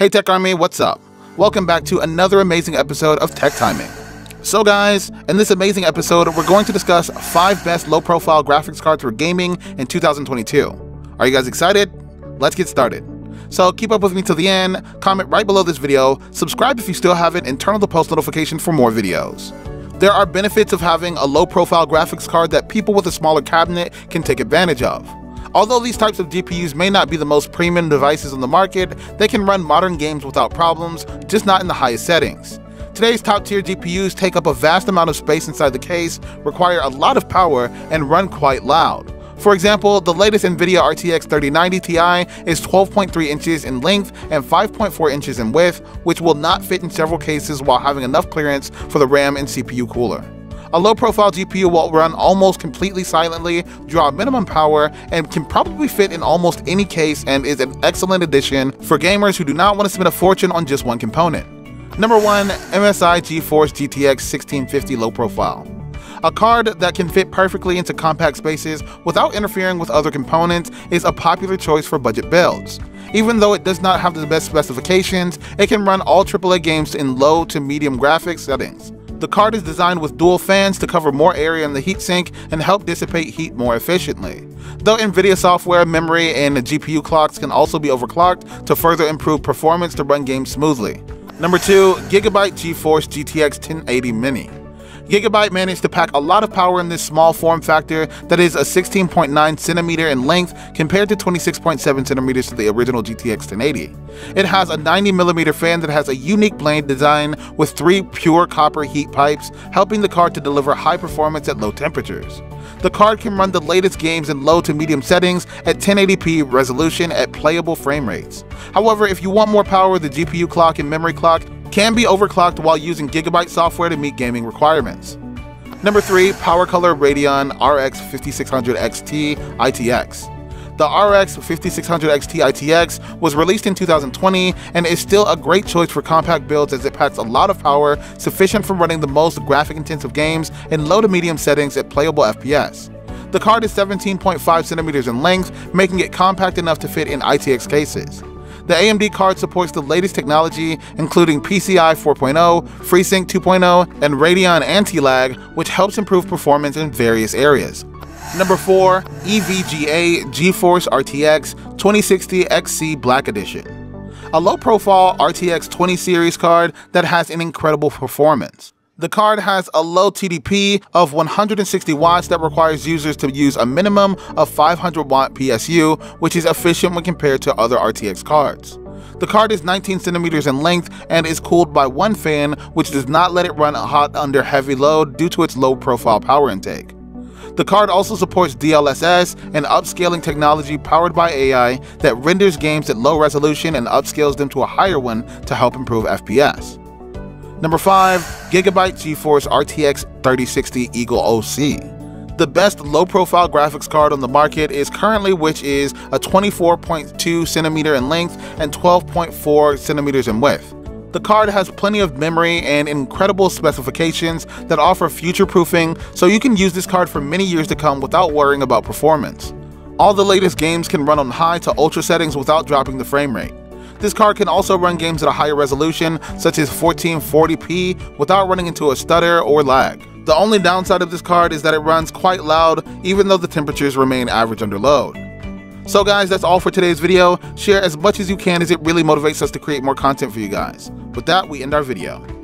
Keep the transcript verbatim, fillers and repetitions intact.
Hey Tech Army, what's up? Welcome back to another amazing episode of Tech Timing. So guys, in this amazing episode, we're going to discuss five best low-profile graphics cards for gaming in two thousand twenty-two. Are you guys excited? Let's get started. So keep up with me till the end, comment right below this video, subscribe if you still haven't, and turn on the post notification for more videos. There are benefits of having a low-profile graphics card that people with a smaller cabinet can take advantage of. Although these types of G P Us may not be the most premium devices on the market, they can run modern games without problems, just not in the highest settings. Today's top-tier G P Us take up a vast amount of space inside the case, require a lot of power, and run quite loud. For example, the latest NVIDIA R T X thirty ninety Ti is twelve point three inches in length and five point four inches in width, which will not fit in several cases while having enough clearance for the RAM and C P U cooler. A low-profile G P U will run almost completely silently, draw minimum power, and can probably fit in almost any case and is an excellent addition for gamers who do not want to spend a fortune on just one component. Number one. M S I GeForce G T X sixteen fifty Low Profile. A card that can fit perfectly into compact spaces without interfering with other components is a popular choice for budget builds. Even though it does not have the best specifications, it can run all triple A games in low to medium graphics settings. The card is designed with dual fans to cover more area in the heatsink and help dissipate heat more efficiently. Though NVIDIA software, memory, and G P U clocks can also be overclocked to further improve performance to run games smoothly. Number two. Gigabyte GeForce G T X ten eighty Mini. Gigabyte managed to pack a lot of power in this small form factor that is a sixteen point nine centimeter in length compared to twenty-six point seven centimeters to the original G T X ten eighty. It has a ninety millimeter fan that has a unique blade design with three pure copper heat pipes, helping the card to deliver high performance at low temperatures. The card can run the latest games in low to medium settings at ten eighty p resolution at playable frame rates. However, if you want more power, the G P U clock and memory clock can be overclocked while using Gigabyte software to meet gaming requirements. Number three. PowerColor Radeon R X fifty-six hundred X T I T X. The R X fifty-six hundred X T I T X was released in two thousand twenty and is still a great choice for compact builds as it packs a lot of power sufficient for running the most graphic-intensive games in low to medium settings at playable F P S. The card is seventeen point five centimeters in length, making it compact enough to fit in I T X cases. The A M D card supports the latest technology, including P C I four point oh, FreeSync two point oh, and Radeon Anti-Lag, which helps improve performance in various areas. Number four. E V G A GeForce R T X twenty sixty X C Black Edition. A low-profile R T X twenty series card that has an incredible performance. The card has a low T D P of one hundred sixty watts that requires users to use a minimum of five hundred watt P S U, which is efficient when compared to other R T X cards. The card is nineteen centimeters in length and is cooled by one fan, which does not let it run hot under heavy load due to its low profile power intake. The card also supports D L S S, an upscaling technology powered by A I that renders games at low resolution and upscales them to a higher one to help improve F P S. Number five. Gigabyte GeForce R T X thirty sixty Eagle O C. The best low-profile graphics card on the market is currently, which is a twenty-four point two centimeter in length and twelve point four centimeters in width. The card has plenty of memory and incredible specifications that offer future-proofing, so you can use this card for many years to come without worrying about performance. All the latest games can run on high to ultra settings without dropping the frame rate. This card can also run games at a higher resolution, such as fourteen forty p, without running into a stutter or lag. The only downside of this card is that it runs quite loud, even though the temperatures remain average under load. So guys, that's all for today's video. Share as much as you can as it really motivates us to create more content for you guys. With that, we end our video.